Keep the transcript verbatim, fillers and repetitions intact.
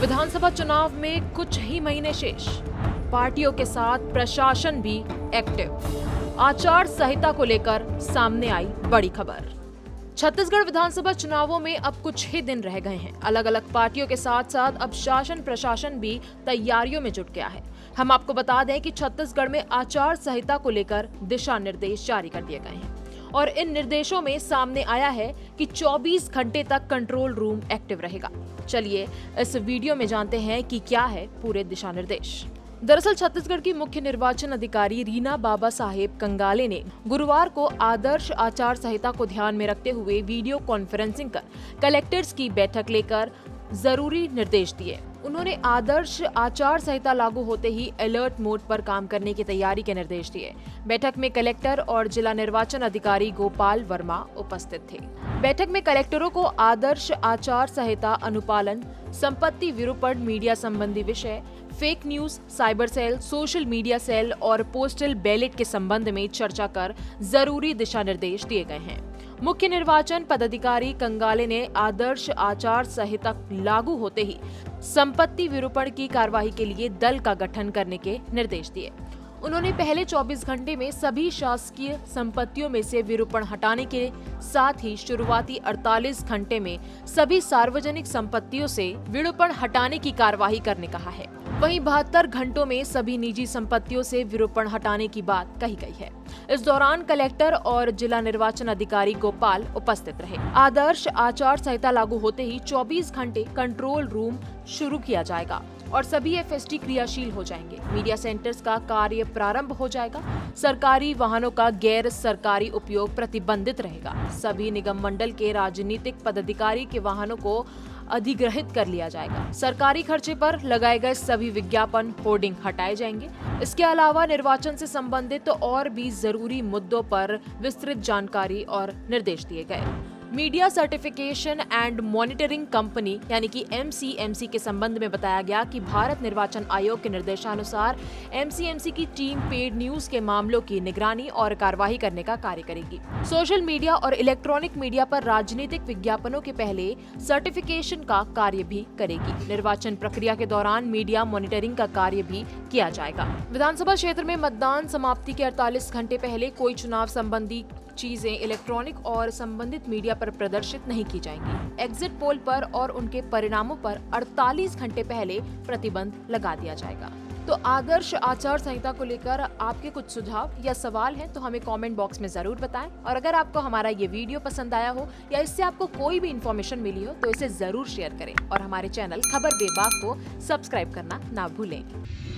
विधानसभा चुनाव में कुछ ही महीने शेष, पार्टियों के साथ प्रशासन भी एक्टिव। आचार संहिता को लेकर सामने आई बड़ी खबर। छत्तीसगढ़ विधानसभा चुनावों में अब कुछ ही दिन रह गए हैं। अलग अलग पार्टियों के साथ साथ अब शासन प्रशासन भी तैयारियों में जुट गया है। हम आपको बता दें कि छत्तीसगढ़ में आचार संहिता को लेकर दिशा निर्देश जारी कर दिए गए हैं और इन निर्देशों में सामने आया है कि चौबीस घंटे तक कंट्रोल रूम एक्टिव रहेगा। चलिए इस वीडियो में जानते हैं कि क्या है पूरे दिशा निर्देश। दरअसल छत्तीसगढ़ की मुख्य निर्वाचन अधिकारी रीना बाबा साहेब कंगाले ने गुरुवार को आदर्श आचार संहिता को ध्यान में रखते हुए वीडियो कॉन्फ्रेंसिंग कर कलेक्टर्स की बैठक लेकर जरूरी निर्देश दिए। उन्होंने आदर्श आचार संहिता लागू होते ही अलर्ट मोड पर काम करने की तैयारी के निर्देश दिए। बैठक में कलेक्टर और जिला निर्वाचन अधिकारी गोपाल वर्मा उपस्थित थे। बैठक में कलेक्टरों को आदर्श आचार संहिता अनुपालन, संपत्ति विरूपण, मीडिया संबंधी विषय, fake news, cyber cell, social media cell और पोस्टल बैलेट के संबंध में चर्चा कर जरूरी दिशा निर्देश दिए गए हैं। मुख्य निर्वाचन पदाधिकारी कंगाले ने आदर्श आचार संहिता लागू होते ही संपत्ति विरूपण की कार्यवाही के लिए दल का गठन करने के निर्देश दिए। उन्होंने पहले चौबीस घंटे में सभी शासकीय संपत्तियों में से विरूपण हटाने के साथ ही शुरुआती अड़तालीस घंटे में सभी सार्वजनिक संपत्तियों से विरूपण हटाने की कार्यवाही करने कहा है। वहीं बहत्तर घंटों में सभी निजी संपत्तियों से विरूपण हटाने की बात कही गई है। इस दौरान कलेक्टर और जिला निर्वाचन अधिकारी गोपाल उपस्थित रहे। आदर्श आचार संहिता लागू होते ही चौबीस घंटे कंट्रोल रूम शुरू किया जाएगा और सभी एफ एस टी क्रियाशील हो जाएंगे। मीडिया सेंटर्स का कार्य प्रारंभ हो जाएगा। सरकारी वाहनों का गैर सरकारी उपयोग प्रतिबंधित रहेगा। सभी निगम मंडल के राजनीतिक पदाधिकारी के वाहनों को अधिग्रहित कर लिया जाएगा। सरकारी खर्चे पर लगाए गए सभी विज्ञापन होर्डिंग हटाए जाएंगे। इसके अलावा निर्वाचन से संबंधित और भी जरूरी मुद्दों पर विस्तृत जानकारी और निर्देश दिए गए। Media certification and monitoring company यानी कि एम सी एम सी के संबंध में बताया गया कि भारत निर्वाचन आयोग के निर्देशानुसार एम सी एम सी की टीम पेड न्यूज के मामलों की निगरानी और कार्रवाई करने का कार्य करेगी। सोशल मीडिया और इलेक्ट्रॉनिक मीडिया पर राजनीतिक विज्ञापनों के पहले सर्टिफिकेशन का कार्य भी करेगी। निर्वाचन प्रक्रिया के दौरान मीडिया मॉनिटरिंग का कार्य भी किया जाएगा। विधानसभा क्षेत्र में मतदान समाप्ति के अड़तालीस घंटे पहले कोई चुनाव संबंधी चीजें इलेक्ट्रॉनिक और संबंधित मीडिया पर प्रदर्शित नहीं की जाएंगी। एग्जिट पोल पर और उनके परिणामों पर अड़तालीस घंटे पहले प्रतिबंध लगा दिया जाएगा। तो आदर्श आचार संहिता को लेकर आपके कुछ सुझाव या सवाल हैं तो हमें कमेंट बॉक्स में जरूर बताएं। और अगर आपको हमारा ये वीडियो पसंद आया हो या इससे आपको कोई भी इन्फॉर्मेशन मिली हो तो इसे जरूर शेयर करें और हमारे चैनल खबर बेबाक को सब्सक्राइब करना ना भूलें।